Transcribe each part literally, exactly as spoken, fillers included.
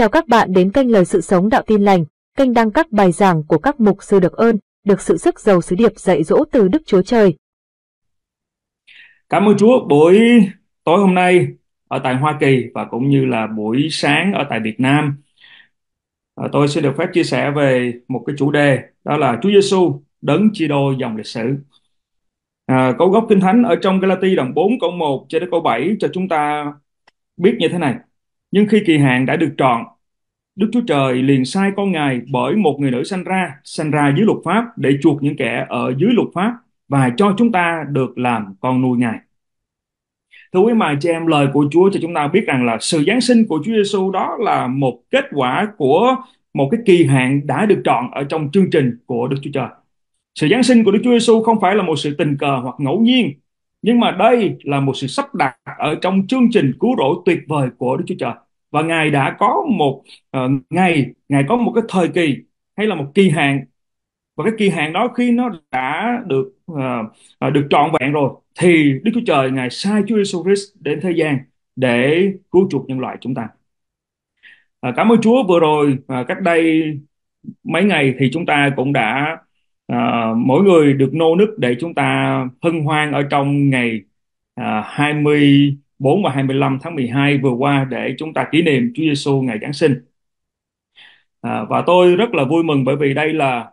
Chào các bạn đến kênh Lời Sự Sống Đạo Tin Lành, kênh đăng các bài giảng của các mục sư được ơn, được sự sức giàu sứ điệp dạy dỗ từ Đức Chúa Trời. Cảm ơn Chúa, buổi tối hôm nay ở tại Hoa Kỳ và cũng như là buổi sáng ở tại Việt Nam, tôi sẽ được phép chia sẻ về một cái chủ đề, đó là Chúa Giêsu đấng chia đôi dòng lịch sử. À, câu gốc Kinh Thánh ở trong Galati đoạn bốn câu một cho đến câu bảy cho chúng ta biết như thế này: nhưng khi kỳ hạn đã được trọn, Đức Chúa Trời liền sai con Ngài bởi một người nữ sanh ra, sanh ra dưới luật pháp để chuộc những kẻ ở dưới luật pháp và cho chúng ta được làm con nuôi Ngài. Thưa quý mài chị em, lời của Chúa cho chúng ta biết rằng là sự Giáng sinh của Chúa Giêsu đó là một kết quả của một cái kỳ hạn đã được trọn ở trong chương trình của Đức Chúa Trời. Sự Giáng sinh của Đức Chúa Giêsu không phải là một sự tình cờ hoặc ngẫu nhiên, nhưng mà đây là một sự sắp đặt ở trong chương trình cứu rỗi tuyệt vời của Đức Chúa Trời. Và Ngài đã có một uh, ngày, Ngài có một cái thời kỳ hay là một kỳ hạn. Và cái kỳ hạn đó khi nó đã được uh, được trọn vẹn rồi, thì Đức Chúa Trời Ngài sai Chúa Jesus Christ đến thế gian để cứu chuộc nhân loại chúng ta. Uh, cảm ơn Chúa, vừa rồi uh, cách đây mấy ngày thì chúng ta cũng đã Uh, mỗi người được nô nức để chúng ta hân hoan ở trong ngày uh, hai mươi tư và hai mươi lăm tháng mười hai vừa qua để chúng ta kỷ niệm Chúa Giêsu ngày Giáng sinh. Uh, và tôi rất là vui mừng bởi vì đây là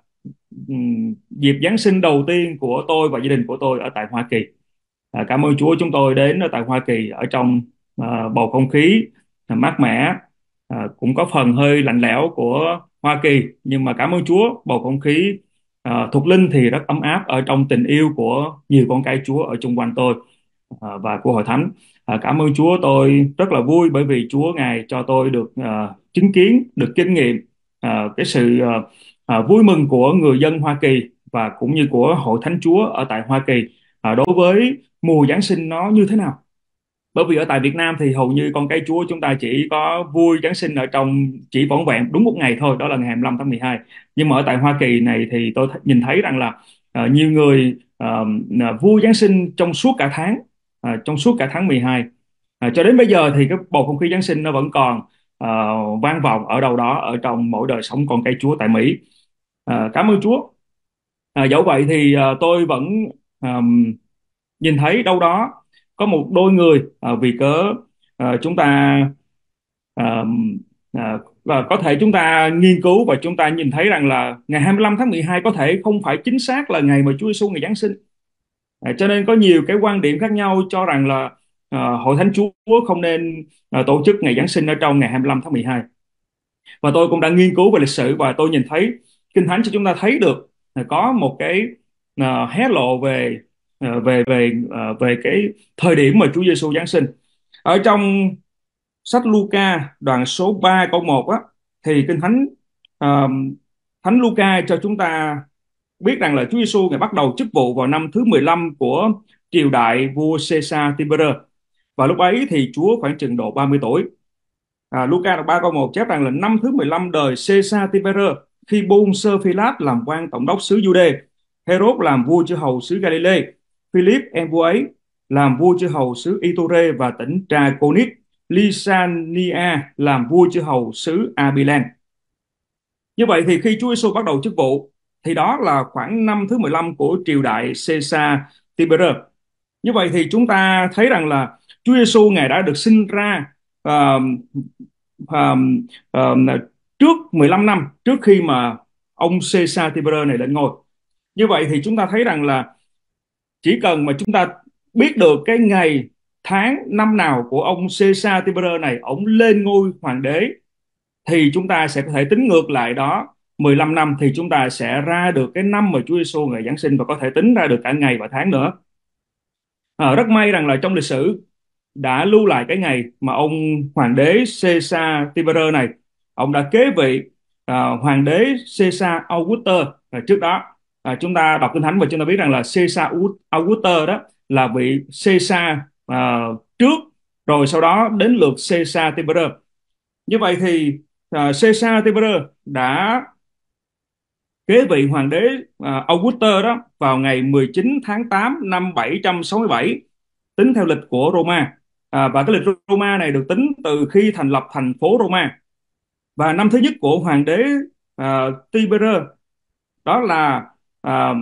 um, dịp Giáng sinh đầu tiên của tôi và gia đình của tôi ở tại Hoa Kỳ. Uh, cảm ơn Chúa, chúng tôi đến ở tại Hoa Kỳ ở trong uh, bầu không khí uh, mát mẻ, uh, cũng có phần hơi lạnh lẽo của Hoa Kỳ, nhưng mà cảm ơn Chúa, bầu không khí À, thuộc linh thì rất ấm áp ở trong tình yêu của nhiều con cái Chúa ở chung quanh tôi à, và của hội thánh. À, cảm ơn Chúa, tôi rất là vui bởi vì Chúa Ngài cho tôi được à, chứng kiến, được kinh nghiệm à, cái sự à, à, vui mừng của người dân Hoa Kỳ và cũng như của hội thánh Chúa ở tại Hoa Kỳ à, đối với mùa Giáng sinh nó như thế nào. Bởi vì ở tại Việt Nam thì hầu như con cái Chúa chúng ta chỉ có vui Giáng sinh ở trong chỉ vỏn vẹn đúng một ngày thôi, đó là ngày hai mươi lăm tháng mười hai. Nhưng mà ở tại Hoa Kỳ này thì tôi th- nhìn thấy rằng là uh, nhiều người uh, vui Giáng sinh trong suốt cả tháng, uh, trong suốt cả tháng mười hai. Uh, cho đến bây giờ thì cái bầu không khí Giáng sinh nó vẫn còn uh, vang vọng ở đâu đó ở trong mỗi đời sống con cái Chúa tại Mỹ. Uh, cảm ơn Chúa. Uh, dẫu vậy thì uh, tôi vẫn um, nhìn thấy đâu đó có một đôi người à, vì cớ à, chúng ta à, à, và có thể chúng ta nghiên cứu và chúng ta nhìn thấy rằng là ngày hai mươi lăm tháng mười hai có thể không phải chính xác là ngày mà Chúa Giêsu ngày Giáng sinh. À, cho nên có nhiều cái quan điểm khác nhau cho rằng là à, hội thánh Chúa không nên à, tổ chức ngày Giáng sinh ở trong ngày hai mươi lăm tháng mười hai. Và tôi cũng đã nghiên cứu về lịch sử và tôi nhìn thấy Kinh Thánh cho chúng ta thấy được à, có một cái à, hé lộ về về về về cái thời điểm mà Chúa Giêsu Giáng sinh. Ở trong sách Luca đoạn số ba câu một á, thì Kinh Thánh uh, Thánh Luca cho chúng ta biết rằng là Chúa Giêsu ngày bắt đầu chức vụ vào năm thứ mười lăm của triều đại vua Caesar Tiberius. Và lúc ấy thì Chúa khoảng chừng độ ba mươi tuổi. À, Luca đoạn ba câu một chép rằng là năm thứ mười lăm đời Caesar Tiberius, khi Pontius Pilate làm quan tổng đốc xứ Jude, Herod làm vua chư hầu xứ Ga-li-lê, Philip Embue làm vua chư hầu xứ Iture và tỉnh Traconis, Lysania làm vua chư hầu xứ Abilene. Như vậy thì khi Chúa Giêsu bắt đầu chức vụ thì đó là khoảng năm thứ mười lăm của triều đại Caesar Tiberius. Như vậy thì chúng ta thấy rằng là Chúa Giêsu Ngài đã được sinh ra uh, uh, uh, trước mười lăm năm trước khi mà ông Caesar Tiberius này lên ngôi. Như vậy thì chúng ta thấy rằng là chỉ cần mà chúng ta biết được cái ngày, tháng, năm nào của ông Caesar Tiberius này, ông lên ngôi hoàng đế, thì chúng ta sẽ có thể tính ngược lại đó mười lăm năm, thì chúng ta sẽ ra được cái năm mà Chúa Giêsu ngày Giáng sinh và có thể tính ra được cả ngày và tháng nữa. À, rất may rằng là trong lịch sử đã lưu lại cái ngày mà ông hoàng đế Caesar Tiberius này, ông đã kế vị à, hoàng đế Caesar Augustus à, trước đó. À, chúng ta đọc Kinh Thánh và chúng ta biết rằng là Caesar Augustus đó là vị Caesar uh, trước, rồi sau đó đến lượt Caesar Tiberius. Như vậy thì uh, Caesar Tiberius đã kế vị hoàng đế uh, Augustus đó vào ngày mười chín tháng tám năm bảy trăm sáu mươi bảy tính theo lịch của Roma. À, và cái lịch Roma này được tính từ khi thành lập thành phố Roma. Và năm thứ nhất của hoàng đế uh, Tiberius, đó là uh,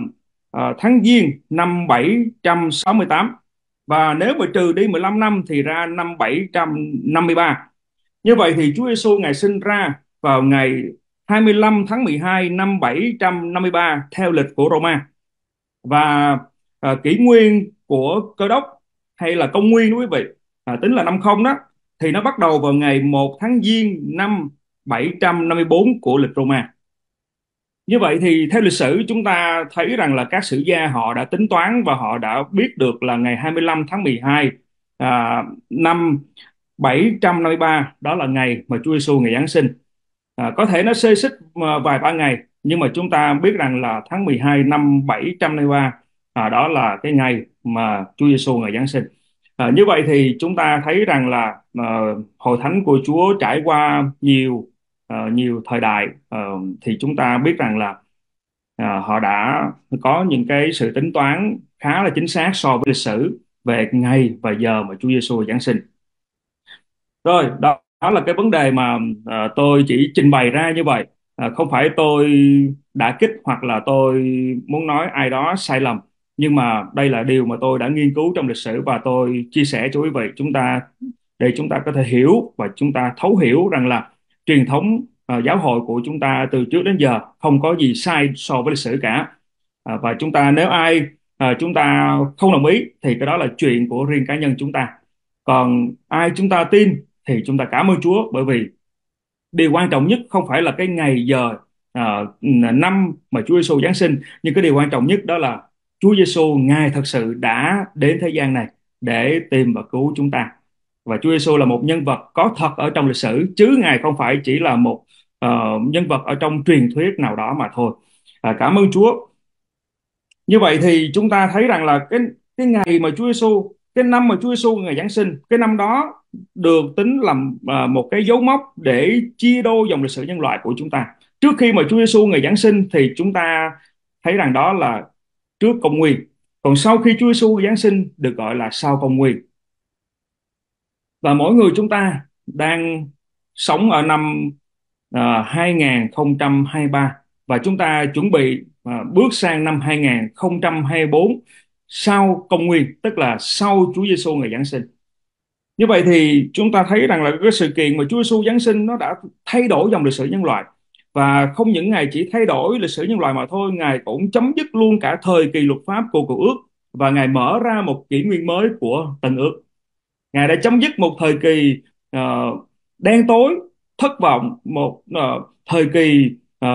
uh, tháng Giêng năm bảy trăm sáu mươi tám. Và nếu mà trừ đi mười lăm năm thì ra năm bảy trăm năm mươi ba. Như vậy thì Chúa Giêsu Ngài sinh ra vào ngày hai mươi lăm tháng mười hai năm bảy trăm năm mươi ba theo lịch của Roma. Và uh, kỷ nguyên của Cơ Đốc hay là công nguyên đó quý vị, à, tính là năm không đó, thì nó bắt đầu vào ngày một tháng Giêng năm bảy trăm năm mươi bốn của lịch Roma. Như vậy thì theo lịch sử chúng ta thấy rằng là các sử gia họ đã tính toán và họ đã biết được là ngày hai mươi lăm tháng mười hai à, năm bảy trăm năm mươi ba đó là ngày mà Chúa Giêsu ngày Giáng sinh. À, có thể nó xê xích vài ba ngày, nhưng mà chúng ta biết rằng là tháng mười hai năm bảy trăm năm mươi ba à, đó là cái ngày mà Chúa Giêsu ngày Giáng sinh. À, như vậy thì chúng ta thấy rằng là uh, hội thánh của Chúa trải qua nhiều uh, nhiều thời đại, uh, thì chúng ta biết rằng là uh, họ đã có những cái sự tính toán khá là chính xác so với lịch sử về ngày và giờ mà Chúa Giêsu Giáng sinh. Rồi đó, đó là cái vấn đề mà uh, tôi chỉ trình bày ra như vậy, uh, không phải tôi đả kích hoặc là tôi muốn nói ai đó sai lầm. Nhưng mà đây là điều mà tôi đã nghiên cứu trong lịch sử và tôi chia sẻ cho quý vị chúng ta để chúng ta có thể hiểu và chúng ta thấu hiểu rằng là truyền thống uh, giáo hội của chúng ta từ trước đến giờ không có gì sai so với lịch sử cả. Uh, và chúng ta nếu ai uh, chúng ta không đồng ý thì cái đó là chuyện của riêng cá nhân chúng ta. Còn ai chúng ta tin thì chúng ta cảm ơn Chúa, bởi vì điều quan trọng nhất không phải là cái ngày giờ uh, năm mà Chúa Giêsu Giáng sinh, nhưng cái điều quan trọng nhất đó là Chúa Giêsu Ngài thật sự đã đến thế gian này để tìm và cứu chúng ta. Và Chúa Giêsu là một nhân vật có thật ở trong lịch sử, chứ Ngài không phải chỉ là một uh, nhân vật ở trong truyền thuyết nào đó mà thôi. À, cảm ơn Chúa. Như vậy thì chúng ta thấy rằng là cái cái ngày mà Chúa Giêsu, cái năm mà Chúa Giêsu ngày Giáng sinh, cái năm đó được tính làm uh, một cái dấu mốc để chia đôi dòng lịch sử nhân loại của chúng ta. Trước khi mà Chúa Giêsu ngày Giáng sinh thì chúng ta thấy rằng đó là trước công nguyên, còn sau khi Chúa Giêsu Giáng sinh được gọi là sau công nguyên. Và mỗi người chúng ta đang sống ở năm uh, hai không hai ba và chúng ta chuẩn bị uh, bước sang năm hai không hai bốn sau công nguyên, tức là sau Chúa Giêsu ngày Giáng sinh. Như vậy thì chúng ta thấy rằng là cái sự kiện mà Chúa Giêsu Giáng sinh nó đã thay đổi dòng lịch sử nhân loại. Và không những Ngài chỉ thay đổi lịch sử nhân loại mà thôi, Ngài cũng chấm dứt luôn cả thời kỳ luật pháp của Cựu Ước và Ngài mở ra một kỷ nguyên mới của Tân Ước. Ngài đã chấm dứt một thời kỳ uh, đen tối, thất vọng, một uh, thời kỳ uh,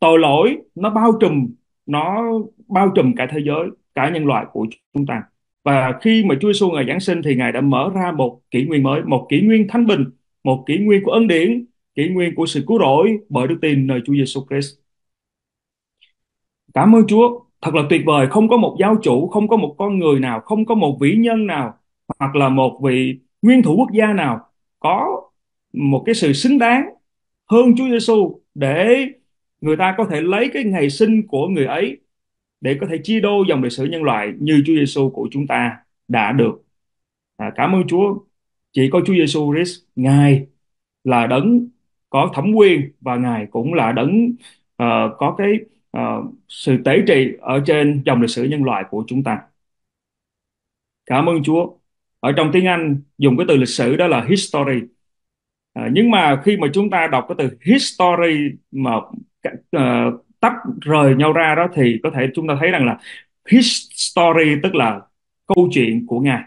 tội lỗi, nó bao trùm, nó bao trùm cả thế giới, cả nhân loại của chúng ta. Và khi mà Chúa Giêsu Ngài Giáng sinh thì Ngài đã mở ra một kỷ nguyên mới, một kỷ nguyên thanh bình, một kỷ nguyên của ân điển, kỷ nguyên của sự cứu rỗi bởi đức tin nơi Chúa Giêsu Christ. Cảm ơn Chúa, thật là tuyệt vời, không có một giáo chủ, không có một con người nào, không có một vĩ nhân nào hoặc là một vị nguyên thủ quốc gia nào có một cái sự xứng đáng hơn Chúa Giêsu để người ta có thể lấy cái ngày sinh của người ấy để có thể chia đôi dòng lịch sử nhân loại như Chúa Giêsu của chúng ta đã được. À, cảm ơn Chúa, chỉ có Chúa Giêsu Christ, Ngài là đấng có thẩm quyền và Ngài cũng là đấng uh, có cái uh, sự tế trị ở trên dòng lịch sử nhân loại của chúng ta. Cảm ơn Chúa. Ở trong tiếng Anh dùng cái từ lịch sử đó là history. Uh, nhưng mà khi mà chúng ta đọc cái từ history mà uh, tách rời nhau ra đó thì có thể chúng ta thấy rằng là his story tức là câu chuyện của Ngài.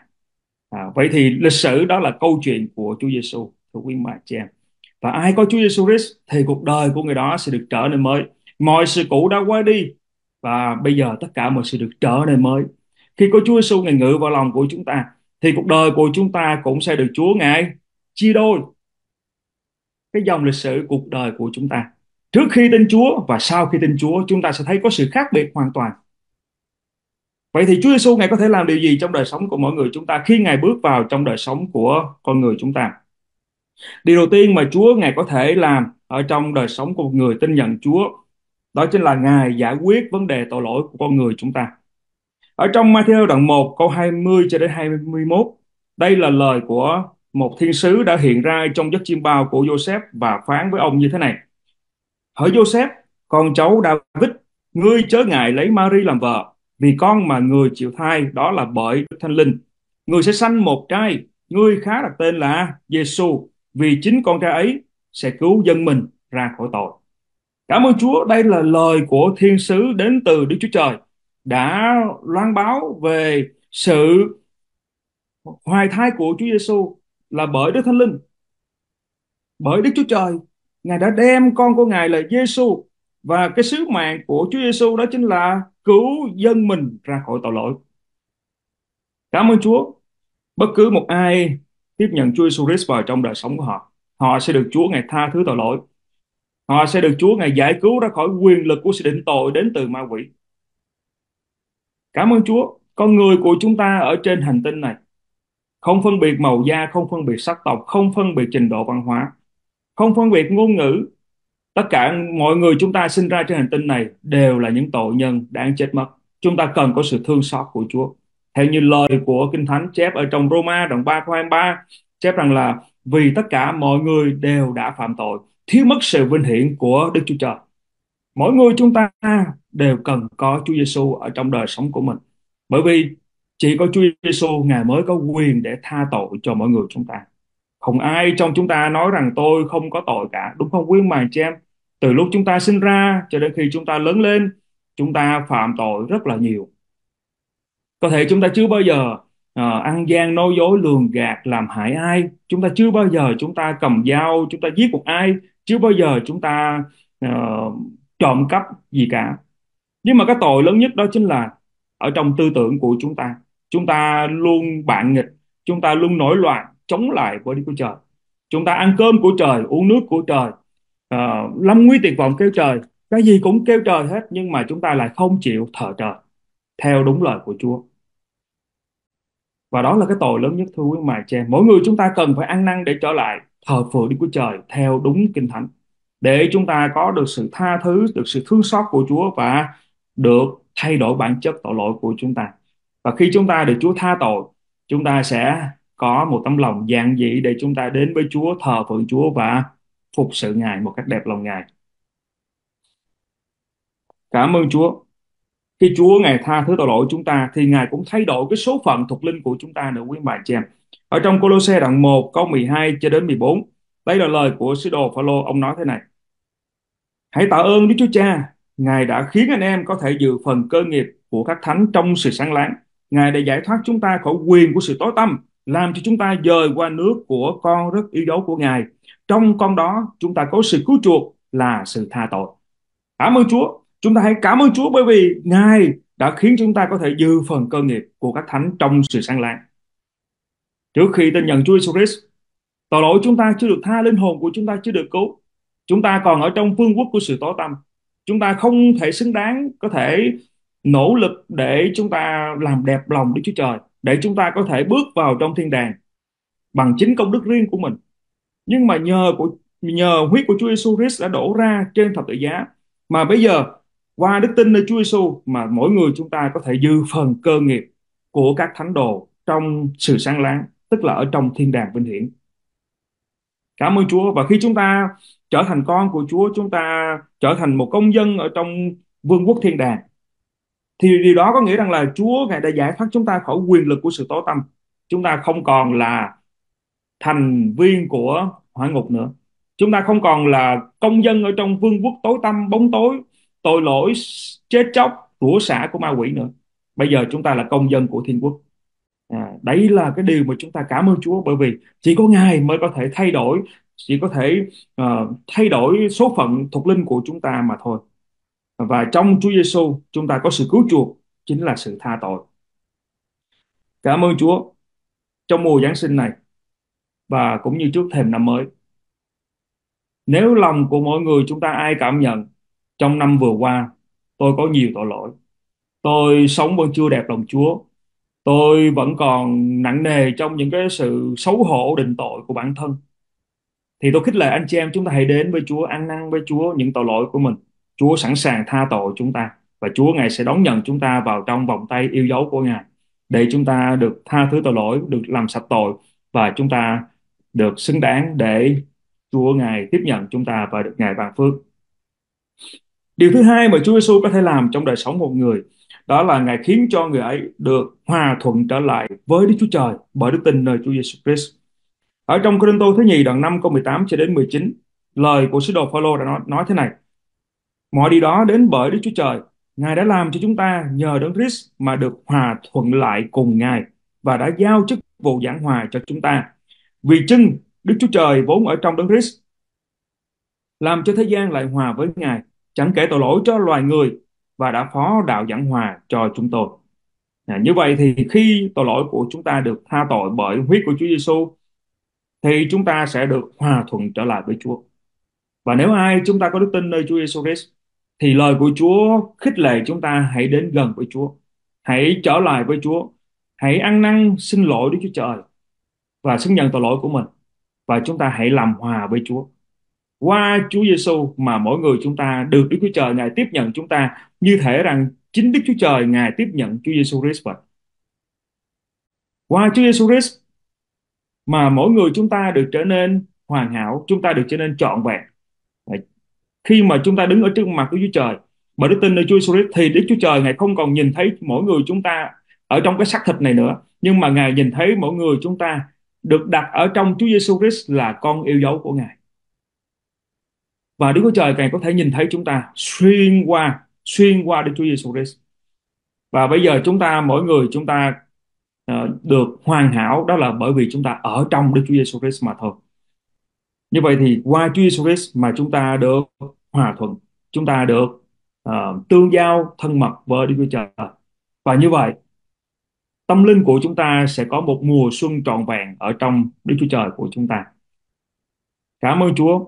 Uh, vậy thì lịch sử đó là câu chuyện của Chúa Giêsu, thưa quý bà chị em. Và ai có Chúa Giêsu Christ thì cuộc đời của người đó sẽ được trở nên mới. Mọi sự cũ đã qua đi và bây giờ tất cả mọi sự được trở nên mới. Khi có Chúa Giêsu Ngài ngự vào lòng của chúng ta thì cuộc đời của chúng ta cũng sẽ được Chúa Ngài chia đôi cái dòng lịch sử cuộc đời của chúng ta. Trước khi tin Chúa và sau khi tin Chúa, chúng ta sẽ thấy có sự khác biệt hoàn toàn. Vậy thì Chúa Giêsu Ngài có thể làm điều gì trong đời sống của mỗi người chúng ta khi Ngài bước vào trong đời sống của con người chúng ta? Điều đầu tiên mà Chúa Ngài có thể làm ở trong đời sống của một người tin nhận Chúa, đó chính là Ngài giải quyết vấn đề tội lỗi của con người chúng ta. Ở trong Ma-thi-ơ đoạn một câu hai mươi cho đến hai mươi mốt, đây là lời của một thiên sứ đã hiện ra trong giấc chiêm bao của Joseph và phán với ông như thế này: Hỡi Joseph, con cháu David, ngươi chớ ngại lấy Mary làm vợ, vì con mà người chịu thai đó là bởi Đức Thánh Linh. Người sẽ sanh một trai, ngươi khá đặt tên là Giê-xu, vì chính con trai ấy sẽ cứu dân mình ra khỏi tội. Cảm ơn Chúa, đây là lời của thiên sứ đến từ Đức Chúa Trời đã loan báo về sự hoài thai của Chúa Giê-xu là bởi Đức Thánh Linh. Bởi Đức Chúa Trời, Ngài đã đem con của Ngài là Giê-xu, và cái sứ mạng của Chúa Giê-xu đó chính là cứu dân mình ra khỏi tội lỗi. Cảm ơn Chúa, bất cứ một ai tiếp nhận Chúa Jesus Christ vào trong đời sống của họ, họ sẽ được Chúa Ngài tha thứ tội lỗi. Họ sẽ được Chúa Ngài giải cứu ra khỏi quyền lực của sự định tội đến từ ma quỷ. Cảm ơn Chúa, con người của chúng ta ở trên hành tinh này không phân biệt màu da, không phân biệt sắc tộc, không phân biệt trình độ văn hóa, không phân biệt ngôn ngữ. Tất cả mọi người chúng ta sinh ra trên hành tinh này đều là những tội nhân đáng chết mất. Chúng ta cần có sự thương xót của Chúa. Theo như lời của Kinh Thánh chép ở trong Roma đoạn ba câu hai mươi ba, chép rằng là vì tất cả mọi người đều đã phạm tội, thiếu mất sự vinh hiển của Đức Chúa Trời. Mỗi người chúng ta đều cần có Chúa Giê-xu ở trong đời sống của mình, bởi vì chỉ có Chúa Giê-xu Ngài mới có quyền để tha tội cho mọi người chúng ta. Không ai trong chúng ta nói rằng tôi không có tội cả, đúng không quý mài chị em? Từ lúc chúng ta sinh ra cho đến khi chúng ta lớn lên, chúng ta phạm tội rất là nhiều. Có thể chúng ta chưa bao giờ à, ăn gian, nói dối, lường gạt, làm hại ai. Chúng ta chưa bao giờ chúng ta cầm dao, chúng ta giết một ai. Chưa bao giờ chúng ta à, trộm cắp gì cả. Nhưng mà cái tội lớn nhất đó chính là ở trong tư tưởng của chúng ta. Chúng ta luôn bạn nghịch, chúng ta luôn nổi loạn, chống lại với Đức Chúa Trời. Chúng ta ăn cơm của trời, uống nước của trời, à, lâm nguy tuyệt vọng kêu trời. Cái gì cũng kêu trời hết, nhưng mà chúng ta lại không chịu thờ trời theo đúng lời của Chúa. Và đó là cái tội lớn nhất thưa quý mài che. Mỗi người chúng ta cần phải ăn năn để trở lại thờ phượng Đức Chúa Trời theo đúng Kinh Thánh, để chúng ta có được sự tha thứ, được sự thương xót của Chúa và được thay đổi bản chất tội lỗi của chúng ta. Và khi chúng ta được Chúa tha tội, chúng ta sẽ có một tấm lòng giản dị để chúng ta đến với Chúa, thờ phượng Chúa và phục sự Ngài một cách đẹp lòng Ngài. Cảm ơn Chúa. Khi Chúa Ngài tha thứ tội lỗi chúng ta thì Ngài cũng thay đổi cái số phận thuộc linh của chúng ta nữa quý bạn chị em. Ở trong Cô-lô-se đoạn một câu mười hai cho đến mười bốn, đây là lời của sứ đồ Phao-lô, ông nói thế này: Hãy tạ ơn Đức Chúa Cha, Ngài đã khiến anh em có thể dự phần cơ nghiệp của các thánh trong sự sáng láng. Ngài đã giải thoát chúng ta khỏi quyền của sự tối tăm, làm cho chúng ta dời qua nước của con rất yêu dấu của Ngài. Trong con đó chúng ta có sự cứu chuộc là sự tha tội. Cảm ơn Chúa. Chúng ta hãy cảm ơn Chúa bởi vì Ngài đã khiến chúng ta có thể dư phần cơ nghiệp của các thánh trong sự sáng láng. Trước khi tin nhận Chúa Jesus Christ, tội lỗi chúng ta chưa được tha, linh hồn của chúng ta chưa được cứu. Chúng ta còn ở trong vương quốc của sự tối tăm. Chúng ta không thể xứng đáng có thể nỗ lực để chúng ta làm đẹp lòng Đức Chúa Trời, để chúng ta có thể bước vào trong thiên đàng bằng chính công đức riêng của mình. Nhưng mà nhờ của nhờ huyết của Chúa Jesus Christ đã đổ ra trên thập tự giá, mà bây giờ qua đức tin nơi Chúa Giê-xu mà mỗi người chúng ta có thể dư phần cơ nghiệp của các thánh đồ trong sự sáng láng, tức là ở trong thiên đàng vinh hiển. Cảm ơn Chúa. Và khi chúng ta trở thành con của Chúa, chúng ta trở thành một công dân ở trong vương quốc thiên đàng, thì điều đó có nghĩa rằng là Chúa Ngài đã giải thoát chúng ta khỏi quyền lực của sự tối tăm. Chúng ta không còn là thành viên của hỏa ngục nữa. Chúng ta không còn là công dân ở trong vương quốc tối tăm, bóng tối, tội lỗi, chết chóc, rủa xả của ma quỷ nữa. Bây giờ chúng ta là công dân của thiên quốc. à, Đấy là cái điều mà chúng ta cảm ơn Chúa, bởi vì chỉ có Ngài mới có thể thay đổi, chỉ có thể uh, thay đổi số phận thuộc linh của chúng ta mà thôi. Và trong Chúa Giê-xu chúng ta có sự cứu chuộc, chính là sự tha tội. Cảm ơn Chúa. Trong mùa Giáng sinh này và cũng như trước thềm năm mới, nếu lòng của mọi người chúng ta ai cảm nhận trong năm vừa qua tôi có nhiều tội lỗi, tôi sống vẫn chưa đẹp lòng Chúa, tôi vẫn còn nặng nề trong những cái sự xấu hổ định tội của bản thân, thì tôi khích lệ anh chị em chúng ta hãy đến với Chúa, ăn năn với Chúa những tội lỗi của mình. Chúa sẵn sàng tha tội chúng ta và Chúa Ngài sẽ đón nhận chúng ta vào trong vòng tay yêu dấu của Ngài để chúng ta được tha thứ tội lỗi, được làm sạch tội và chúng ta được xứng đáng để Chúa Ngài tiếp nhận chúng ta và được Ngài ban phước. Điều thứ hai mà Chúa Giêsu có thể làm trong đời sống một người, đó là Ngài khiến cho người ấy được hòa thuận trở lại với Đức Chúa Trời bởi đức tin nơi Chúa Giêsu Christ. Ở trong Cô-rinh-tô thứ nhì đoạn năm câu mười tám cho đến mười chín, lời của sứ đồ Phao-lô đã nói, nói thế này: mọi điều đó đến bởi Đức Chúa Trời, Ngài đã làm cho chúng ta nhờ Đấng Christ mà được hòa thuận lại cùng Ngài và đã giao chức vụ giảng hòa cho chúng ta. Vì chưng Đức Chúa Trời vốn ở trong Đấng Christ làm cho thế gian lại hòa với Ngài, chẳng kể tội lỗi cho loài người, và đã phó đạo giảng hòa cho chúng tôi. À, như vậy thì khi tội lỗi của chúng ta được tha tội bởi huyết của Chúa Giêsu, thì chúng ta sẽ được hòa thuận trở lại với Chúa. Và nếu ai chúng ta có đức tin nơi Chúa Giêsu Christ, thì lời của Chúa khích lệ chúng ta hãy đến gần với Chúa, hãy trở lại với Chúa, hãy ăn năn xin lỗi Đức Chúa Trời và xưng nhận tội lỗi của mình, và chúng ta hãy làm hòa với Chúa. Qua Chúa Giêsu mà mỗi người chúng ta được Đức Chúa Trời Ngài tiếp nhận chúng ta, như thể rằng chính Đức Chúa Trời Ngài tiếp nhận Chúa Giêsu Christ vậy. Qua Chúa Giêsu Christ mà mỗi người chúng ta được trở nên hoàn hảo, chúng ta được trở nên trọn vẹn. Khi mà chúng ta đứng ở trước mặt của Chúa Trời bởi đức tin nơi Chúa Jesus Christ, thì Đức Chúa Trời Ngài không còn nhìn thấy mỗi người chúng ta ở trong cái xác thịt này nữa, nhưng mà Ngài nhìn thấy mỗi người chúng ta được đặt ở trong Chúa Jesus Christ là con yêu dấu của Ngài. Và Đức Chúa Trời Ngài có thể nhìn thấy chúng ta xuyên qua xuyên qua Đức Chúa Jesus Christ. Và bây giờ chúng ta mỗi người chúng ta uh, được hoàn hảo, đó là bởi vì chúng ta ở trong Đức Chúa Jesus Christ mà thôi. Như vậy thì qua Chúa Jesus Christ mà chúng ta được hòa thuận, chúng ta được uh, tương giao thân mật với Đức Chúa Trời. Và như vậy, tâm linh của chúng ta sẽ có một mùa xuân trọn vẹn ở trong Đức Chúa Trời của chúng ta. Cảm ơn Chúa.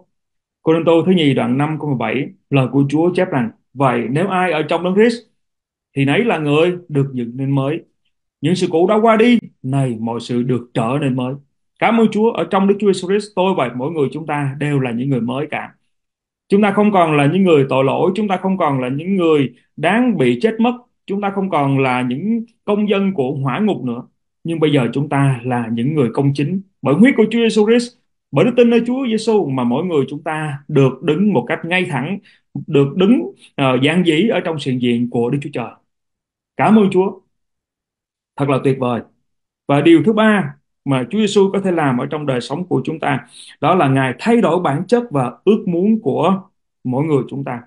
Cô-rinh-tô thứ nhì đoạn năm câu mười bảy, lời của Chúa chép rằng: vậy nếu ai ở trong Đấng Christ thì nấy là người được dựng nên mới. Những sự cũ đã qua đi, này mọi sự được trở nên mới. Cảm ơn Chúa, ở trong Đức Chúa Jesus Christ, tôi và mỗi người chúng ta đều là những người mới cả. Chúng ta không còn là những người tội lỗi, chúng ta không còn là những người đáng bị chết mất, chúng ta không còn là những công dân của hỏa ngục nữa. Nhưng bây giờ chúng ta là những người công chính bởi huyết của Chúa Jesus Christ, bởi đức tin nơi Chúa Giêsu mà mỗi người chúng ta được đứng một cách ngay thẳng, được đứng uh, dạn dĩ ở trong sự hiện diện của Đức Chúa Trời. Cảm ơn Chúa, thật là tuyệt vời. Và điều thứ ba mà Chúa Giêsu có thể làm ở trong đời sống của chúng ta, đó là Ngài thay đổi bản chất và ước muốn của mỗi người chúng ta.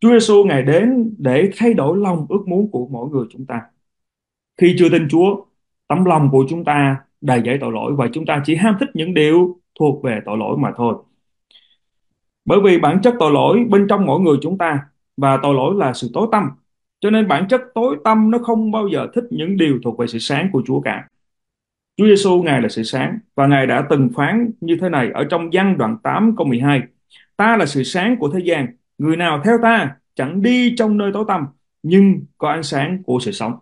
Chúa Giêsu Ngài đến để thay đổi lòng ước muốn của mỗi người chúng ta. Khi chưa tin Chúa, tấm lòng của chúng ta đầy dẫy tội lỗi và chúng ta chỉ ham thích những điều thuộc về tội lỗi mà thôi. Bởi vì bản chất tội lỗi bên trong mỗi người chúng ta, và tội lỗi là sự tối tăm, cho nên bản chất tối tăm nó không bao giờ thích những điều thuộc về sự sáng của Chúa cả. Chúa Giêsu Ngài là sự sáng, và Ngài đã từng phán như thế này ở trong Giăng đoạn tám câu mười hai: ta là sự sáng của thế gian, người nào theo ta chẳng đi trong nơi tối tăm, nhưng có ánh sáng của sự sống.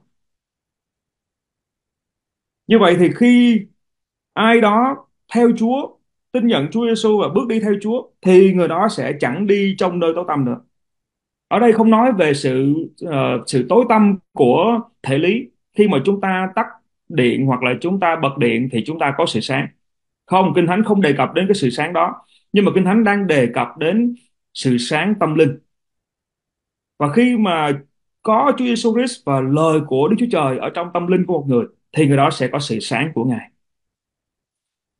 Như vậy thì khi ai đó theo Chúa, tin nhận Chúa Giêsu và bước đi theo Chúa, thì người đó sẽ chẳng đi trong nơi tối tăm nữa. Ở đây không nói về sự uh, sự tối tăm của thể lý, khi mà chúng ta tắt điện hoặc là chúng ta bật điện thì chúng ta có sự sáng. Không, Kinh Thánh không đề cập đến cái sự sáng đó, nhưng mà Kinh Thánh đang đề cập đến sự sáng tâm linh. Và khi mà có Chúa Giêsu Christ và lời của Đức Chúa Trời ở trong tâm linh của một người, thì người đó sẽ có sự sáng của Ngài.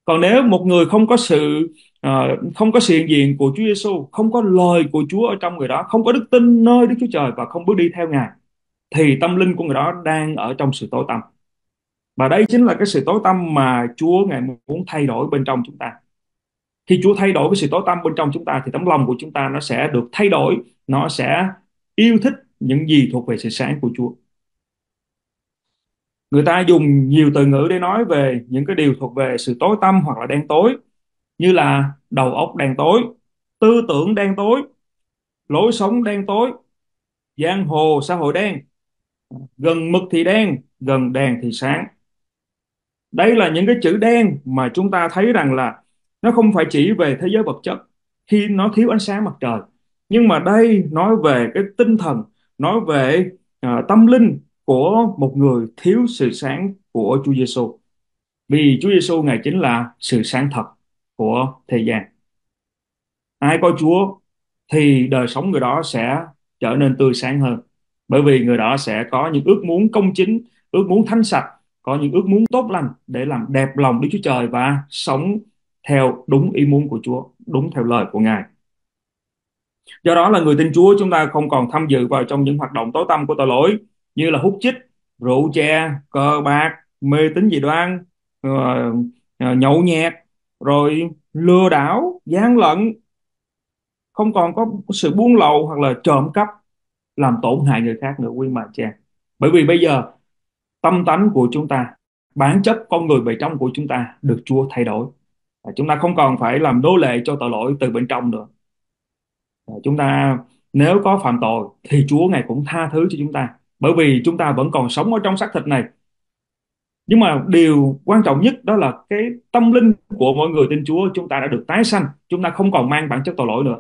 Còn nếu một người không có sự uh, không có sự hiện diện của Chúa Giêsu, không có lời của Chúa ở trong người đó, không có đức tin nơi Đức Chúa Trời và không bước đi theo Ngài, thì tâm linh của người đó đang ở trong sự tối tăm. Và đây chính là cái sự tối tăm mà Chúa Ngài muốn thay đổi bên trong chúng ta. Khi Chúa thay đổi cái sự tối tăm bên trong chúng ta, thì tấm lòng của chúng ta nó sẽ được thay đổi, nó sẽ yêu thích những gì thuộc về sự sáng của Chúa. Người ta dùng nhiều từ ngữ để nói về những cái điều thuộc về sự tối tăm hoặc là đen tối, như là đầu óc đen tối, tư tưởng đen tối, lối sống đen tối, giang hồ xã hội đen, gần mực thì đen, gần đèn thì sáng. Đây là những cái chữ đen mà chúng ta thấy rằng là nó không phải chỉ về thế giới vật chất khi nó thiếu ánh sáng mặt trời, nhưng mà đây nói về cái tinh thần, nói về uh, tâm linh của một người thiếu sự sáng của Chúa Giêsu. Vì Chúa Giêsu Ngài chính là sự sáng thật, của thế gian. Ai có Chúa thì đời sống người đó sẽ trở nên tươi sáng hơn, bởi vì người đó sẽ có những ước muốn công chính, ước muốn thanh sạch, có những ước muốn tốt lành để làm đẹp lòng Đức Chúa Trời và sống theo đúng ý muốn của Chúa, đúng theo lời của Ngài. Do đó là người tin Chúa, chúng ta không còn tham dự vào trong những hoạt động tối tăm của tội lỗi như là hút chích, rượu chè, cờ bạc, mê tín dị đoan, nhậu nhẹt, rồi lừa đảo, gian lận. Không còn có sự buôn lậu hoặc là trộm cắp làm tổn hại người khác nữa, quý mà cha. Bởi vì bây giờ tâm tánh của chúng ta, bản chất con người bên trong của chúng ta được Chúa thay đổi. Chúng ta không còn phải làm nô lệ cho tội lỗi từ bên trong nữa. Chúng ta nếu có phạm tội thì Chúa Ngài cũng tha thứ cho chúng ta, bởi vì chúng ta vẫn còn sống ở trong xác thịt này. Nhưng mà điều quan trọng nhất đó là cái tâm linh của mọi người tin Chúa, chúng ta đã được tái sanh, chúng ta không còn mang bản chất tội lỗi nữa.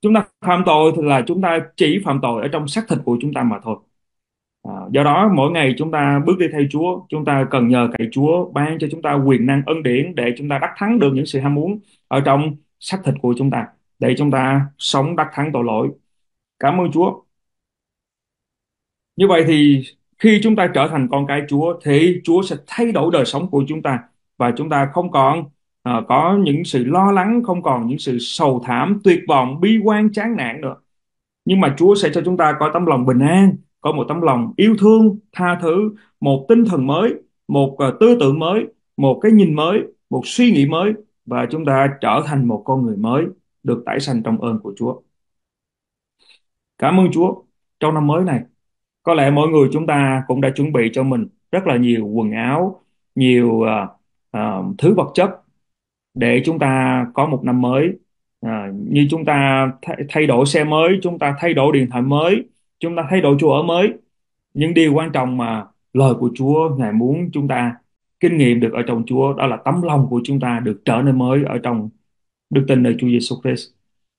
Chúng ta phạm tội thì là chúng ta chỉ phạm tội ở trong xác thịt của chúng ta mà thôi. À, do đó mỗi ngày chúng ta bước đi theo Chúa, chúng ta cần nhờ cậy Chúa ban cho chúng ta quyền năng ân điển để chúng ta đắc thắng được những sự ham muốn ở trong xác thịt của chúng ta, để chúng ta sống đắc thắng tội lỗi. Cảm ơn Chúa. Như vậy thì khi chúng ta trở thành con cái Chúa thì Chúa sẽ thay đổi đời sống của chúng ta, và chúng ta không còn à, có những sự lo lắng, không còn những sự sầu thảm, tuyệt vọng, bi quan, chán nản nữa. Nhưng mà Chúa sẽ cho chúng ta có tấm lòng bình an, có một tấm lòng yêu thương, tha thứ, một tinh thần mới, một uh, tư tưởng mới, một cái nhìn mới, một suy nghĩ mới, và chúng ta trở thành một con người mới được tái sanh trong ơn của Chúa. Cảm ơn Chúa. Trong năm mới này, có lẽ mỗi người chúng ta cũng đã chuẩn bị cho mình rất là nhiều quần áo, nhiều uh, uh, thứ vật chất để chúng ta có một năm mới. uh, Như chúng ta th- thay đổi xe mới, chúng ta thay đổi điện thoại mới, chúng ta thay đổi chỗ ở mới. Những điều quan trọng mà lời của Chúa Ngài muốn chúng ta kinh nghiệm được ở trong Chúa, đó là tấm lòng của chúng ta được trở nên mới ở trong đức tin nơi Chúa Jesus Christ.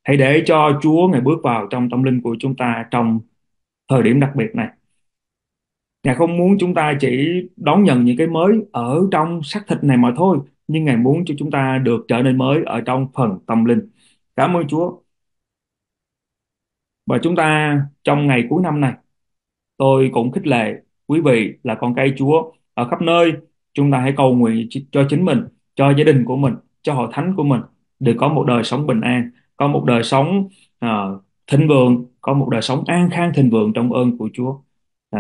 Hãy để cho Chúa Ngài bước vào trong tâm linh của chúng ta trong thời điểm đặc biệt này. Ngài không muốn chúng ta chỉ đón nhận những cái mới ở trong xác thịt này mà thôi, nhưng Ngài muốn cho chúng ta được trở nên mới ở trong phần tâm linh. Cảm ơn Chúa. Và chúng ta trong ngày cuối năm này, tôi cũng khích lệ quý vị là con cái Chúa ở khắp nơi, chúng ta hãy cầu nguyện cho chính mình, cho gia đình của mình, cho hội thánh của mình, để có một đời sống bình an, có một đời sống uh, thịnh vượng, có một đời sống an khang thịnh vượng trong ơn của Chúa. Uh,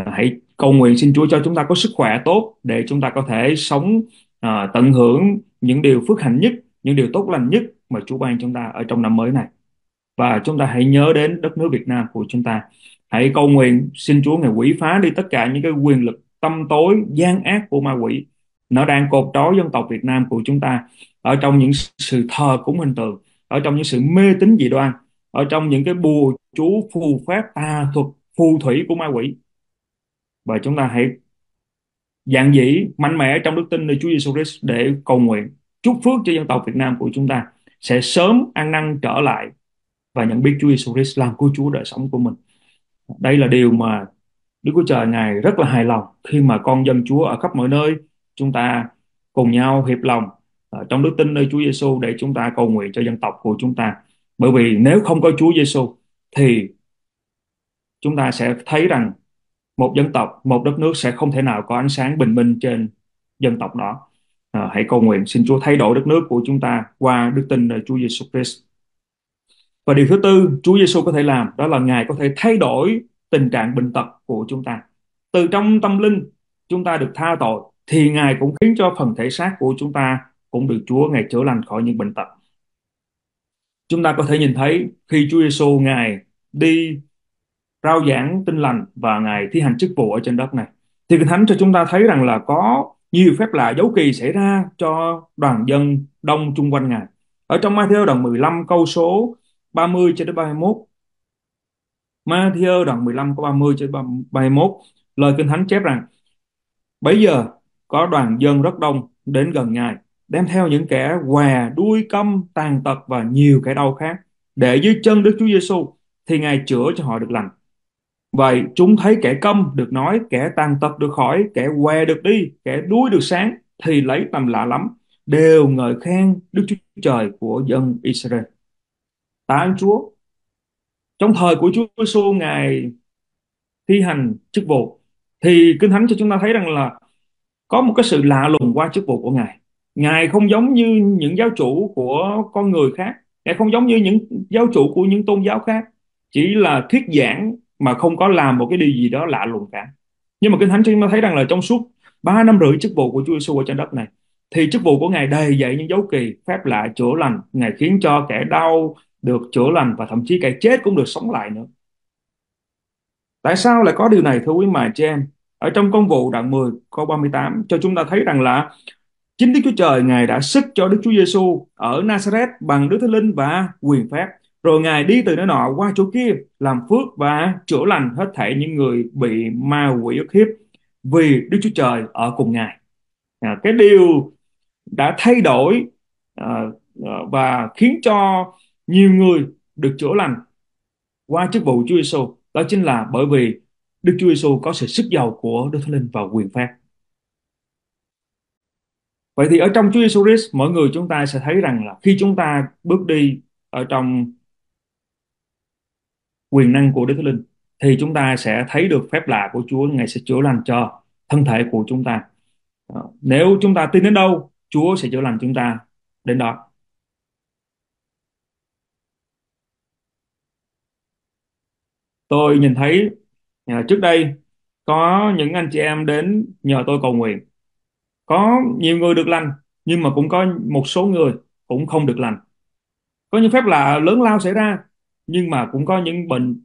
hãy cầu nguyện xin Chúa cho chúng ta có sức khỏe tốt, để chúng ta có thể sống uh, tận hưởng những điều phước hạnh nhất, những điều tốt lành nhất mà Chúa ban chúng ta ở trong năm mới này. Và chúng ta hãy nhớ đến đất nước Việt Nam của chúng ta. Hãy cầu nguyện xin Chúa Ngài quỷ phá đi tất cả những cái quyền lực tâm tối, gian ác của ma quỷ. Nó đang cột trói dân tộc Việt Nam của chúng ta ở trong những sự thờ cúng hình tượng, ở trong những sự mê tín dị đoan, ở trong những cái bùa chú phù phép tà thuật phù thủy của ma quỷ. Và chúng ta hãy dạn dĩ mạnh mẽ trong đức tin nơi Chúa Jesus Christ để cầu nguyện chúc phước cho dân tộc Việt Nam của chúng ta sẽ sớm ăn năn trở lại và nhận biết Chúa Jesus Christ làm cứu Chúa đời sống của mình. Đây là điều mà Đức Chúa Trời Ngài rất là hài lòng khi mà con dân Chúa ở khắp mọi nơi chúng ta cùng nhau hiệp lòng trong đức tin nơi Chúa Giêsu để chúng ta cầu nguyện cho dân tộc của chúng ta. Bởi vì nếu không có Chúa Giêsu thì chúng ta sẽ thấy rằng một dân tộc, một đất nước sẽ không thể nào có ánh sáng bình minh trên dân tộc đó. À, hãy cầu nguyện xin Chúa thay đổi đất nước của chúng ta qua đức tin nơi Chúa Giêsu Christ. Và điều thứ tư Chúa Giêsu có thể làm đó là Ngài có thể thay đổi tình trạng bệnh tật của chúng ta. Từ trong tâm linh chúng ta được tha tội thì Ngài cũng khiến cho phần thể xác của chúng ta cũng được Chúa Ngài chữa lành khỏi những bệnh tật. Chúng ta có thể nhìn thấy khi Chúa Giêsu Ngài đi rao giảng tin lành và Ngài thi hành chức vụ ở trên đất này thì Kinh Thánh cho chúng ta thấy rằng là có nhiều phép lạ dấu kỳ xảy ra cho đoàn dân đông chung quanh Ngài. Ở trong Ma-thi-ơ đoạn mười lăm câu số ba mươi cho đến ba mươi mốt, Ma-thi-ơ đoạn mười lăm câu ba mươi cho đến ba mươi mốt, lời Kinh Thánh chép rằng: bấy giờ có đoàn dân rất đông đến gần Ngài, đem theo những kẻ què, đuôi câm, tàn tật và nhiều kẻ đau khác, để dưới chân Đức Chúa Giêsu thì Ngài chữa cho họ được lành. Vậy chúng thấy kẻ câm được nói, kẻ tàn tật được khỏi, kẻ què được đi, kẻ đuôi được sáng thì lấy làm lạ lắm, đều ngợi khen Đức Chúa Trời của dân Israel. Tạ ơn Chúa, trong thời của Chúa Giêsu Ngài thi hành chức vụ thì Kinh Thánh cho chúng ta thấy rằng là có một cái sự lạ lùng qua chức vụ của Ngài. Ngài không giống như những giáo chủ của con người khác, Ngài không giống như những giáo chủ của những tôn giáo khác, chỉ là thuyết giảng mà không có làm một cái điều gì đó lạ lùng cả. Nhưng mà Kinh Thánh cho chúng ta thấy rằng là trong suốt ba năm rưỡi chức vụ của Chúa Giêsu ở trên đất này thì chức vụ của Ngài đầy dậy những dấu kỳ, phép lạ, chữa lành. Ngài khiến cho kẻ đau được chữa lành và thậm chí kẻ chết cũng được sống lại nữa. Tại sao lại có điều này thưa quý mà chị em? Ở trong Công vụ đoạn mười câu ba mươi tám cho chúng ta thấy rằng là chính Đức Chúa Trời Ngài đã sức cho Đức Chúa Giêsu ở Nazareth bằng Đức Thánh Linh và quyền phép. Rồi Ngài đi từ nơi nọ qua chỗ kia, làm phước và chữa lành hết thảy những người bị ma quỷ ức hiếp, vì Đức Chúa Trời ở cùng Ngài. À, cái điều đã thay đổi à, và khiến cho nhiều người được chữa lành qua chức vụ Chúa Giêsu, đó chính là bởi vì Đức Chúa Giêsu có sự sức giàu của Đức Thánh Linh và quyền phép. Vậy thì ở trong Chúa Giêsu Christ, mọi người chúng ta sẽ thấy rằng là khi chúng ta bước đi ở trong quyền năng của Đức Thánh Linh thì chúng ta sẽ thấy được phép lạ của Chúa. Ngài sẽ chữa lành cho thân thể của chúng ta. Nếu chúng ta tin đến đâu, Chúa sẽ chữa lành chúng ta đến đó. Tôi nhìn thấy trước đây có những anh chị em đến nhờ tôi cầu nguyện. Có nhiều người được lành, nhưng mà cũng có một số người cũng không được lành. Có những phép lạ lớn lao xảy ra, nhưng mà cũng có những bệnh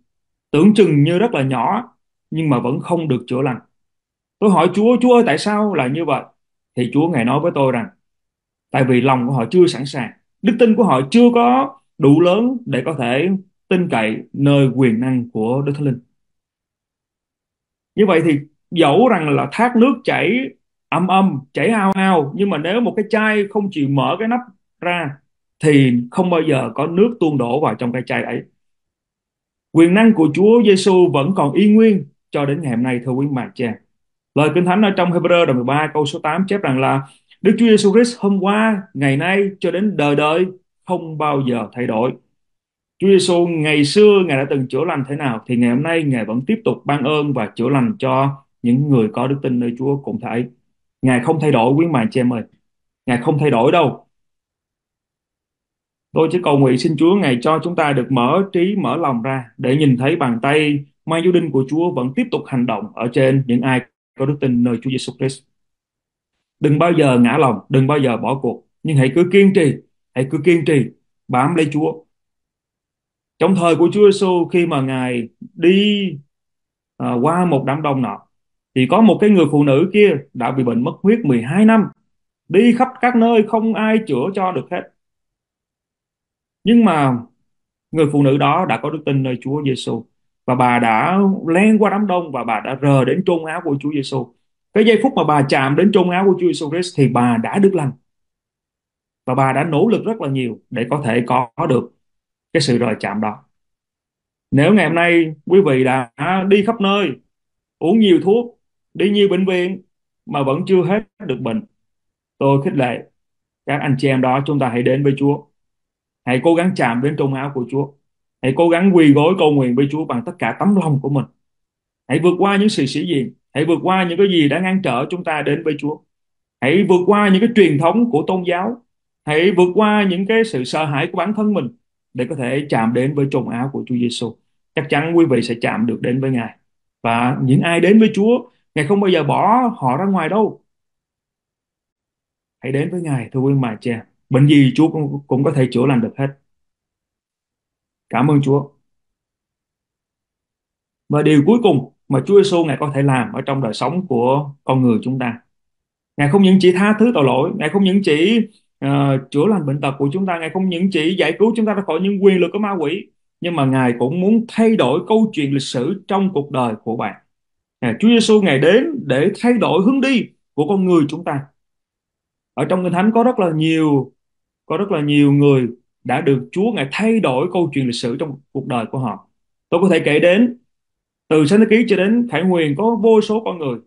tưởng chừng như rất là nhỏ, nhưng mà vẫn không được chữa lành. Tôi hỏi Chúa, Chúa ơi tại sao là như vậy? Thì Chúa Ngài nói với tôi rằng tại vì lòng của họ chưa sẵn sàng, đức tin của họ chưa có đủ lớn để có thể tin cậy nơi quyền năng của Đức Thánh Linh. Như vậy thì dẫu rằng là thác nước chảy âm âm, chảy ao ao, nhưng mà nếu một cái chai không chịu mở cái nắp ra thì không bao giờ có nước tuôn đổ vào trong cái chai ấy. Quyền năng của Chúa Giêsu vẫn còn y nguyên cho đến ngày hôm nay thưa quý mạc cha. Lời Kinh Thánh ở trong Hêbơrơ đoạn mười ba câu số tám chép rằng là Đức Chúa Giêsu Christ hôm qua, ngày nay cho đến đời đời không bao giờ thay đổi. Chúa Giêsu ngày xưa Ngài đã từng chữa lành thế nào thì ngày hôm nay Ngài vẫn tiếp tục ban ơn và chữa lành cho những người có đức tin nơi Chúa cũng thể. Ngài không thay đổi quý mài chị em ơi. Ngài không thay đổi đâu. Tôi chỉ cầu nguyện xin Chúa Ngài cho chúng ta được mở trí, mở lòng ra để nhìn thấy bàn tay mai du đinh của Chúa vẫn tiếp tục hành động ở trên những ai có đức tin nơi Chúa Giêsu Christ. Đừng bao giờ ngã lòng, đừng bao giờ bỏ cuộc, nhưng hãy cứ kiên trì, hãy cứ kiên trì bám lấy Chúa. Trong thời của Chúa Giêsu, khi mà Ngài đi à, qua một đám đông nọ thì có một cái người phụ nữ kia đã bị bệnh mất huyết mười hai năm, đi khắp các nơi không ai chữa cho được hết. Nhưng mà người phụ nữ đó đã có đức tin nơi Chúa Giêsu và bà đã len qua đám đông và bà đã rờ đến chôn áo của Chúa Giêsu. Cái giây phút mà bà chạm đến chôn áo của Chúa Giêsu Christ thì bà đã được lành. Và bà đã nỗ lực rất là nhiều để có thể có được cái sự rời chạm đó. Nếu ngày hôm nay quý vị đã đi khắp nơi, uống nhiều thuốc, đi nhiều bệnh viện mà vẫn chưa hết được bệnh, tôi khích lệ các anh chị em đó, chúng ta hãy đến với Chúa. Hãy cố gắng chạm đến trong áo của Chúa. Hãy cố gắng quỳ gối cầu nguyện với Chúa bằng tất cả tấm lòng của mình. Hãy vượt qua những sự sĩ diện. Hãy vượt qua những cái gì đã ngăn trở chúng ta đến với Chúa. Hãy vượt qua những cái truyền thống của tôn giáo. Hãy vượt qua những cái sự sợ hãi của bản thân mình để có thể chạm đến với chồng áo của Chúa Giêsu. Chắc chắn quý vị sẽ chạm được đến với Ngài. Và những ai đến với Chúa, Ngài không bao giờ bỏ họ ra ngoài đâu. Hãy đến với Ngài thưa quý mài cha. Bệnh gì Chúa cũng, cũng có thể chữa lành được hết. Cảm ơn Chúa. Và điều cuối cùng mà Chúa Giêsu Ngài có thể làm ở trong đời sống của con người chúng ta, Ngài không những chỉ tha thứ tội lỗi, Ngài không những chỉ uh, chữa lành bệnh tật của chúng ta, Ngài không những chỉ giải cứu chúng ta ra khỏi những quyền lực của ma quỷ, nhưng mà Ngài cũng muốn thay đổi câu chuyện lịch sử trong cuộc đời của bạn. Ngài, Chúa Giêsu Ngài đến để thay đổi hướng đi của con người chúng ta. Ở trong Kinh Thánh có rất là nhiều có rất là nhiều người đã được Chúa Ngài thay đổi câu chuyện lịch sử trong cuộc đời của họ. Tôi có thể kể đến từ Sách Sự Ký cho đến Khải Huyền có vô số con người.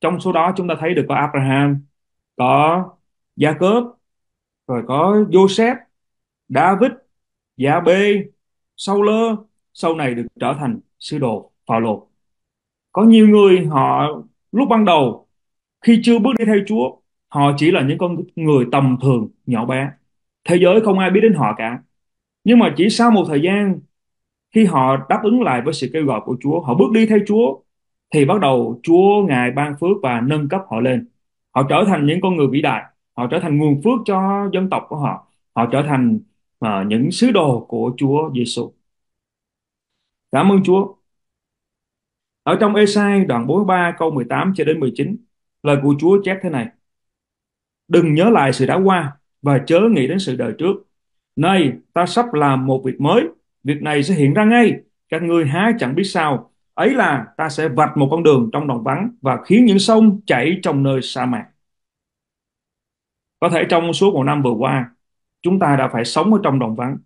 Trong số đó chúng ta thấy được có Abraham, có Gia-cốp, rồi có Joseph, David, Gia-bê, Saul, sau này được trở thành sứ đồ Phao-lô. Có nhiều người họ lúc ban đầu khi chưa bước đi theo Chúa, họ chỉ là những con người tầm thường, nhỏ bé. Thế giới không ai biết đến họ cả. Nhưng mà chỉ sau một thời gian, khi họ đáp ứng lại với sự kêu gọi của Chúa, họ bước đi theo Chúa, thì bắt đầu Chúa Ngài ban phước và nâng cấp họ lên. Họ trở thành những con người vĩ đại, họ trở thành nguồn phước cho dân tộc của họ, họ trở thành uh, những sứ đồ của Chúa Giêsu. Cảm ơn Chúa. Ở trong Esai đoạn bốn mươi ba câu mười tám cho đến mười chín, lời của Chúa chép thế này: đừng nhớ lại sự đã qua và chớ nghĩ đến sự đời trước. Nay ta sắp làm một việc mới, việc này sẽ hiện ra ngay, các ngươi há chẳng biết sao. Ấy là ta sẽ vạch một con đường trong đồng vắng và khiến những sông chảy trong nơi sa mạc. Có thể trong suốt một năm vừa qua, chúng ta đã phải sống ở trong đồng vắng.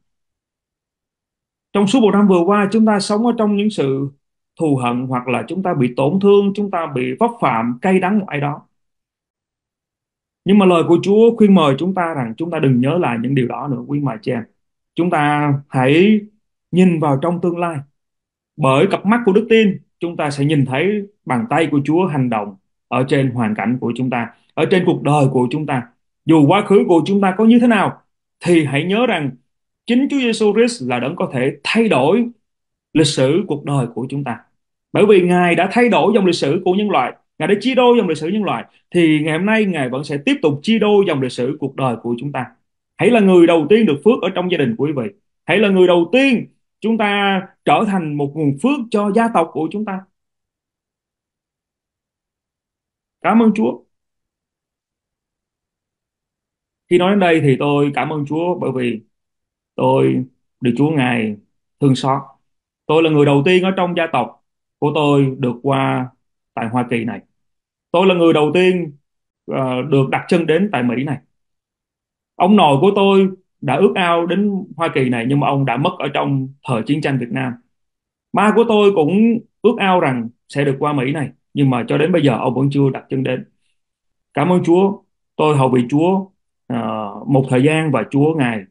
Trong suốt một năm vừa qua, chúng ta sống ở trong những sự thù hận, hoặc là chúng ta bị tổn thương, chúng ta bị vấp phạm, cay đắng một ai đó. Nhưng mà lời của Chúa khuyên mời chúng ta rằng chúng ta đừng nhớ lại những điều đó nữa, quý mài chị em. Chúng ta hãy nhìn vào trong tương lai. Bởi cặp mắt của đức tin, chúng ta sẽ nhìn thấy bàn tay của Chúa hành động ở trên hoàn cảnh của chúng ta, ở trên cuộc đời của chúng ta. Dù quá khứ của chúng ta có như thế nào, thì hãy nhớ rằng chính Chúa Giêsu Christ là đấng có thể thay đổi lịch sử cuộc đời của chúng ta. Bởi vì Ngài đã thay đổi dòng lịch sử của nhân loại, Ngài đã chia đôi dòng lịch sử nhân loại, thì ngày hôm nay Ngài vẫn sẽ tiếp tục chia đôi dòng lịch sử cuộc đời của chúng ta. Hãy là người đầu tiên được phước ở trong gia đình của quý vị. Hãy là người đầu tiên chúng ta trở thành một nguồn phước cho gia tộc của chúng ta. Cảm ơn Chúa. Khi nói đến đây thì tôi cảm ơn Chúa, bởi vì tôi được Chúa Ngài thương xót. Tôi là người đầu tiên ở trong gia tộc của tôi được qua tại Hoa Kỳ này. Tôi là người đầu tiên uh, được đặt chân đến tại Mỹ này. Ông nội của tôi đã ước ao đến Hoa Kỳ này, nhưng mà ông đã mất ở trong thời chiến tranh Việt Nam. Ba của tôi cũng ước ao rằng sẽ được qua Mỹ này, nhưng mà cho đến bây giờ ông vẫn chưa đặt chân đến. Cảm ơn Chúa, tôi hầu vị Chúa uh, một thời gian, và Chúa Ngài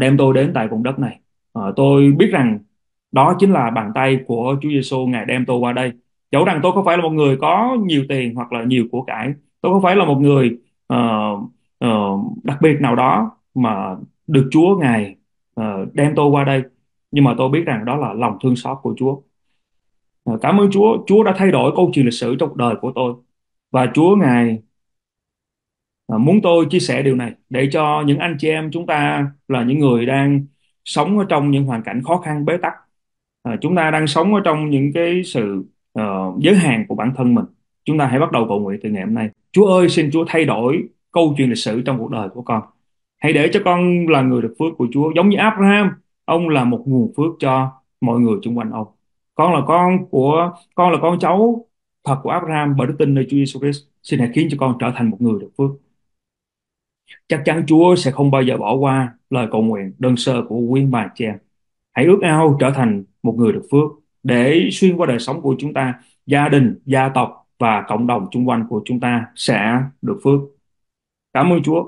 đem tôi đến tại vùng đất này. Uh, tôi biết rằng đó chính là bàn tay của Chúa Giêsu, Ngài đem tôi qua đây. Dẫu rằng tôi không phải là một người có nhiều tiền hoặc là nhiều của cải, tôi không phải là một người uh, uh, đặc biệt nào đó, mà được Chúa Ngài uh, đem tôi qua đây. Nhưng mà tôi biết rằng đó là lòng thương xót của Chúa. Uh, cảm ơn Chúa, Chúa đã thay đổi câu chuyện lịch sử trong đời của tôi. Và Chúa Ngài uh, muốn tôi chia sẻ điều này để cho những anh chị em chúng ta là những người đang sống ở trong những hoàn cảnh khó khăn, bế tắc. Uh, chúng ta đang sống ở trong những cái sự uh, giới hạn của bản thân mình. Chúng ta hãy bắt đầu cầu nguyện từ ngày hôm nay. Chúa ơi, xin Chúa thay đổi câu chuyện lịch sử trong cuộc đời của con. Hãy để cho con là người được phước của Chúa. Giống như Abraham, ông là một nguồn phước cho mọi người xung quanh ông. Con là con của con là con cháu thật của Abraham bởi đức tin nơi Chúa Jesus Christ. Xin hãy khiến cho con trở thành một người được phước. Chắc chắn Chúa sẽ không bao giờ bỏ qua lời cầu nguyện đơn sơ của quý bà chị em. Hãy ước ao trở thành một người được phước để xuyên qua đời sống của chúng ta, gia đình, gia tộc và cộng đồng xung quanh của chúng ta sẽ được phước. Cảm ơn Chúa.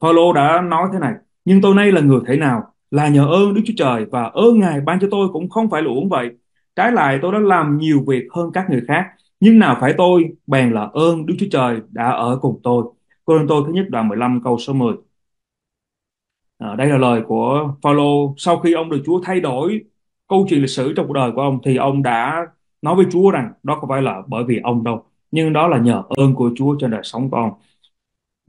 Phao-lô đã nói thế này: nhưng tôi nay là người thế nào? Là nhờ ơn Đức Chúa Trời, và ơn Ngài ban cho tôi cũng không phải là uổng vậy. Trái lại, tôi đã làm nhiều việc hơn các người khác, nhưng nào phải tôi, bèn là ơn Đức Chúa Trời đã ở cùng tôi. Cô-rinh-tô thứ nhất đoạn mười lăm câu số mười. À, đây là lời của Phao-lô. Sau khi ông được Chúa thay đổi câu chuyện lịch sử trong cuộc đời của ông, thì ông đã nói với Chúa rằng đó không phải là bởi vì ông đâu, nhưng đó là nhờ ơn của Chúa trên đời sống của ông.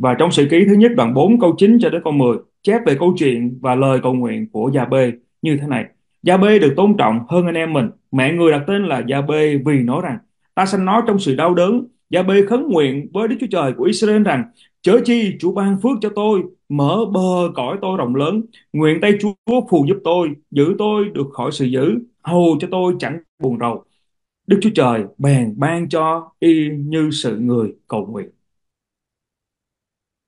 Và trong Sử Ký thứ nhất đoạn bốn câu chín cho đến câu mười chép về câu chuyện và lời cầu nguyện của Gia-bê như thế này: Gia-bê được tôn trọng hơn anh em mình. Mẹ người đặt tên là Gia-bê vì nói rằng: ta sanh nó trong sự đau đớn. Gia-bê khấn nguyện với Đức Chúa Trời của Israel rằng: chớ chi Chúa ban phước cho tôi, mở bờ cõi tôi rộng lớn. Nguyện tay Chúa phù giúp tôi, giữ tôi được khỏi sự dữ, hầu cho tôi chẳng buồn rầu. Đức Chúa Trời bèn ban cho y như sự người cầu nguyện.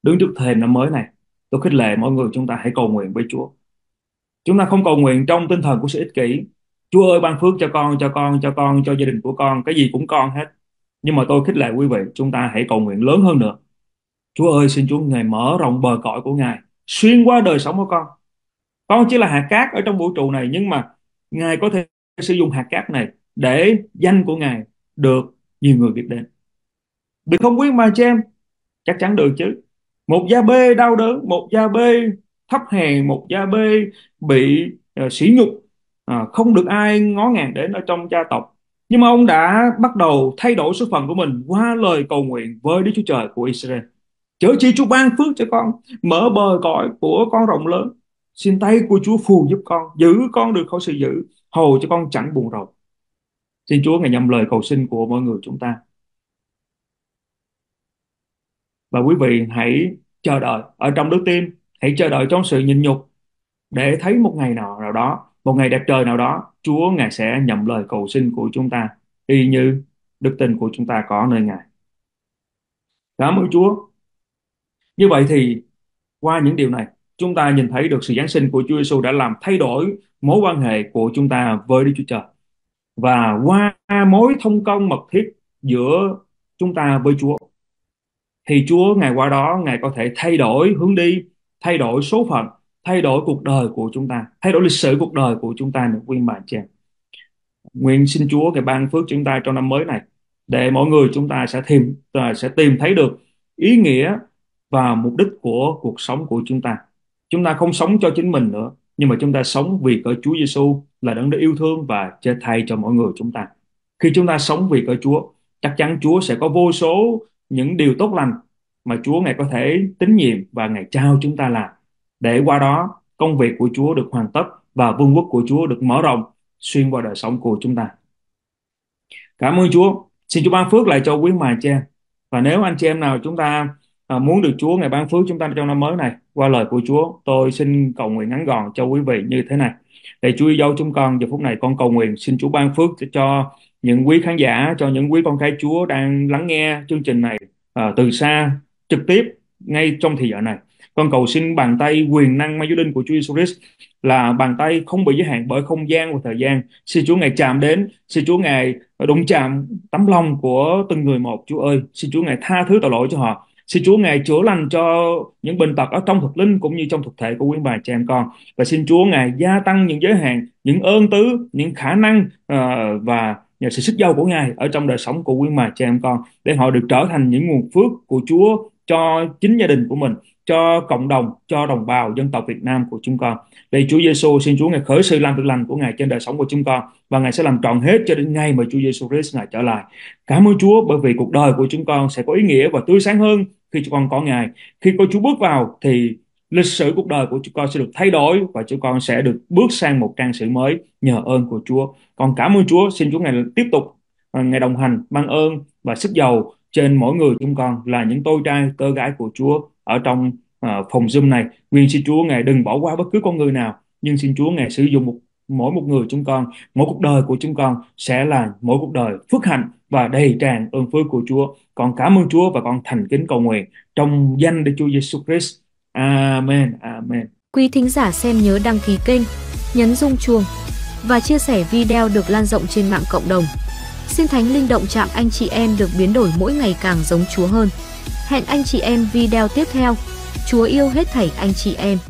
Đứng trước thềm năm mới này, tôi khích lệ mọi người chúng ta hãy cầu nguyện với Chúa. Chúng ta không cầu nguyện trong tinh thần của sự ích kỷ. Chúa ơi, ban phước cho con, cho con, cho con, cho gia đình của con, cái gì cũng con hết. Nhưng mà tôi khích lệ quý vị, chúng ta hãy cầu nguyện lớn hơn nữa. Chúa ơi, xin Chúa Ngài mở rộng bờ cõi của Ngài, xuyên qua đời sống của con. Con chỉ là hạt cát ở trong vũ trụ này, nhưng mà Ngài có thể sử dụng hạt cát này để danh của Ngài được nhiều người biết đến. Được không quý mà chị em? Chắc chắn được chứ. Một Gia-bê đau đớn, một Gia-bê thấp hèn, một Gia-bê bị uh, sỉ nhục, uh, không được ai ngó ngàng đến ở trong gia tộc. Nhưng mà ông đã bắt đầu thay đổi số phận của mình qua lời cầu nguyện với Đức Chúa Trời của Israel. Chớ chi Chúa ban phước cho con, mở bờ cõi của con rộng lớn. Xin tay của Chúa phù giúp con, giữ con được khỏi sự dữ, hầu cho con chẳng buồn rầu. Xin Chúa Ngài nhầm lời cầu xin của mọi người chúng ta. Và quý vị hãy chờ đợi ở trong đức tin, hãy chờ đợi trong sự nhịn nhục, để thấy một ngày nào, nào đó, một ngày đẹp trời nào đó, Chúa Ngài sẽ nhầm lời cầu xin của chúng ta, y như đức tin của chúng ta có nơi Ngài. Cảm ơn Chúa. Như vậy thì qua những điều này, chúng ta nhìn thấy được sự Giáng sinh của Chúa Giêsu đã làm thay đổi mối quan hệ của chúng ta với Đức Chúa Trời. Và qua mối thông công mật thiết giữa chúng ta với Chúa, thì Chúa Ngài qua đó, Ngài có thể thay đổi hướng đi, thay đổi số phận, thay đổi cuộc đời của chúng ta, thay đổi lịch sử cuộc đời của chúng ta nữa, quý bà chị em. Nguyện xin Chúa Ngài ban phước chúng ta trong năm mới này, để mọi người chúng ta sẽ tìm, sẽ tìm thấy được ý nghĩa và mục đích của cuộc sống của chúng ta. Chúng ta không sống cho chính mình nữa, nhưng mà chúng ta sống vì cớ Chúa Giêsu là đấng đã yêu thương và chết thay cho mọi người chúng ta. Khi chúng ta sống vì cớ Chúa, chắc chắn Chúa sẽ có vô số những điều tốt lành mà Chúa Ngài có thể tín nhiệm và Ngài trao chúng ta làm, để qua đó công việc của Chúa được hoàn tất và vương quốc của Chúa được mở rộng xuyên qua đời sống của chúng ta. Cảm ơn Chúa. Xin Chúa ban phước lại cho quý mài chị em. Và nếu anh chị em nào chúng ta À, muốn được Chúa Ngài ban phước chúng ta trong năm mới này, qua lời của Chúa, tôi xin cầu nguyện ngắn gọn cho quý vị như thế này. Để Chúa yêu dấu chúng con, giờ phút này con cầu nguyện xin Chúa ban phước cho những quý khán giả, cho những quý con cái Chúa đang lắng nghe chương trình này à, từ xa, trực tiếp, ngay trong thời giờ này. Con cầu xin bàn tay quyền năng ma du linh của Chúa Jesus Christ, là bàn tay không bị giới hạn bởi không gian và thời gian. Xin Chúa Ngài chạm đến, xin Chúa Ngài đụng chạm tấm lòng của từng người một, Chúa ơi. Xin Chúa Ngài tha thứ tội lỗi cho họ. Xin Chúa Ngài chữa lành cho những bệnh tật ở trong thuộc linh cũng như trong thuộc thể của quý bà chị em con. Và xin Chúa Ngài gia tăng những giới hạn, những ơn tứ, những khả năng uh, và nhờ sự sức giàu của Ngài ở trong đời sống của quý bà chị em con, để họ được trở thành những nguồn phước của Chúa cho chính gia đình của mình, cho cộng đồng, cho đồng bào dân tộc Việt Nam của chúng con. Đây Chúa Giêsu, xin Chúa Ngài khởi sự làm việc lành của Ngài trên đời sống của chúng con, và Ngài sẽ làm trọn hết cho đến ngày mà Chúa Giêsu Christ Ngài trở lại. Cảm ơn Chúa, bởi vì cuộc đời của chúng con sẽ có ý nghĩa và tươi sáng hơn khi chúng con có Ngài. Khi có Chúa bước vào thì lịch sử cuộc đời của chúng con sẽ được thay đổi, và chúng con sẽ được bước sang một trang sử mới nhờ ơn của Chúa. Con cảm ơn Chúa. Xin Chúa Ngài tiếp tục Ngài đồng hành, ban ơn và sức giàu trên mỗi người chúng con, là những tôi trai tơ gái của Chúa ở trong uh, phòng Zoom này. Nguyện xin Chúa Ngài đừng bỏ qua bất cứ con người nào, nhưng xin Chúa Ngài sử dụng một, mỗi một người chúng con, mỗi cuộc đời của chúng con sẽ là mỗi cuộc đời phước hạnh và đầy tràn ơn phước của Chúa. Con cảm ơn Chúa và con thành kính cầu nguyện trong danh Đức Chúa Jesus Christ. Amen. Amen. Quý thính giả xem nhớ đăng ký kênh, nhấn rung chuông và chia sẻ video được lan rộng trên mạng cộng đồng. Xin Thánh Linh động chạm anh chị em được biến đổi mỗi ngày càng giống Chúa hơn. Hẹn anh chị em video tiếp theo. Chúa yêu hết thảy anh chị em.